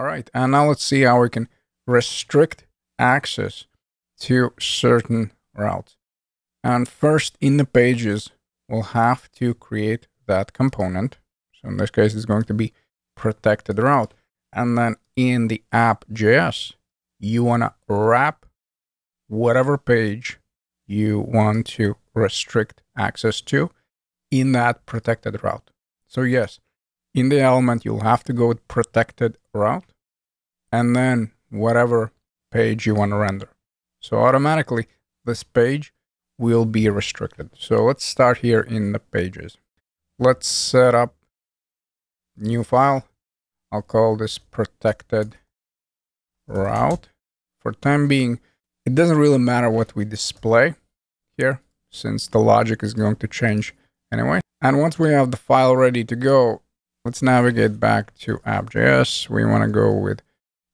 All right. And now let's see how we can restrict access to certain routes. And first in the pages, we'll have to create that component. So in this case, it's going to be protected route. And then in the app.js, you want to wrap whatever page you want to restrict access to in that protected route. So yes, in the element, you'll have to go with protected route and then whatever page you want to render. So automatically this page will be restricted. So let's start here in the pages. Let's set up a new file. I'll call this protected route. For time being, it doesn't really matter what we display here since the logic is going to change anyway. And once we have the file ready to go, let's navigate back to app.js. We want to go with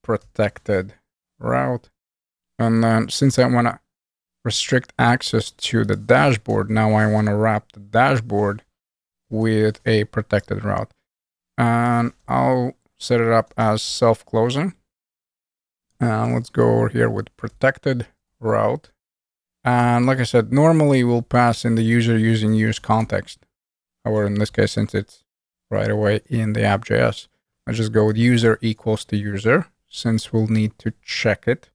protected route. And then since I want to restrict access to the dashboard, now I want to wrap the dashboard with a protected route. And I'll set it up as self-closing. And let's go over here with protected route. And like I said, normally we'll pass in the user using useContext. However, in this case, since it's right away in the app.js, let's just go with user equals to user, since we'll need to check it.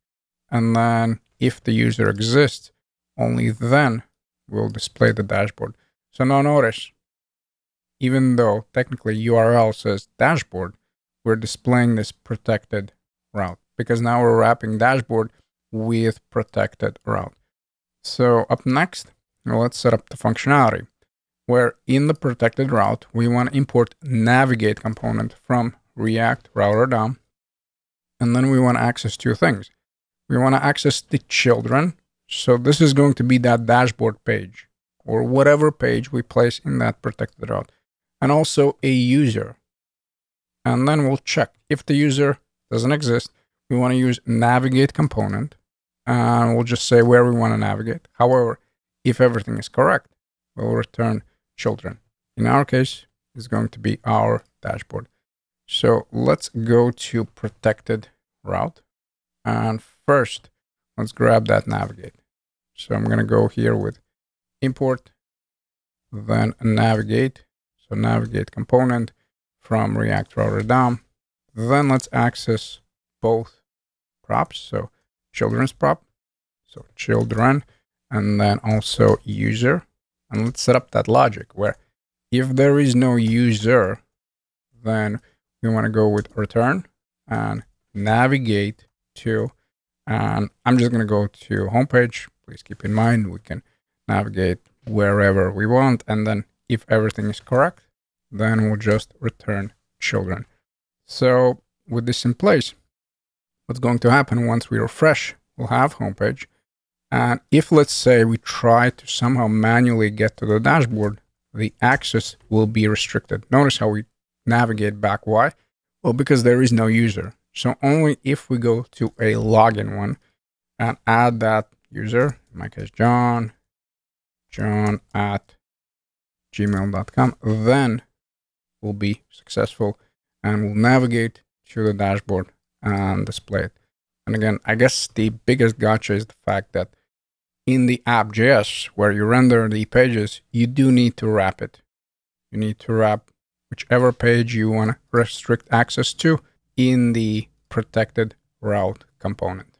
And then if the user exists, only then we'll display the dashboard. So now notice, even though technically URL says dashboard, we're displaying this protected route, because now we're wrapping dashboard with protected route. So up next, let's set up the functionality where in the protected route, we want to import navigate component from React Router DOM. And then we want to access two things. We want to access the children. So this is going to be that dashboard page or whatever page we place in that protected route, and also a user. And then we'll check if the user doesn't exist. We want to use navigate component and we'll just say where we want to navigate. However, if everything is correct, we'll return children. In our case, it's going to be our dashboard. So let's go to protected route. And first, let's grab that navigate. So I'm going to go here with import, then navigate. So navigate component from React Router DOM. Then let's access both props, so children's prop, so children, and then also user. And let's set up that logic where if there is no user, then we want to go with return and navigate to, and I'm just going to go to homepage. Please keep in mind, we can navigate wherever we want. And then if everything is correct, then we'll just return children. So with this in place, what's going to happen once we refresh, we'll have homepage. And if, let's say, we try to somehow manually get to the dashboard, the access will be restricted. Notice how we navigate back. Why? Well, because there is no user. So only if we go to a login one and add that user, in my case, john@gmail.com, then we'll be successful and we'll navigate to the dashboard and display it. And again, I guess the biggest gotcha is the fact that in the app.js, where you render the pages, you do need to wrap it. You need to wrap whichever page you want to restrict access to in the protected route component.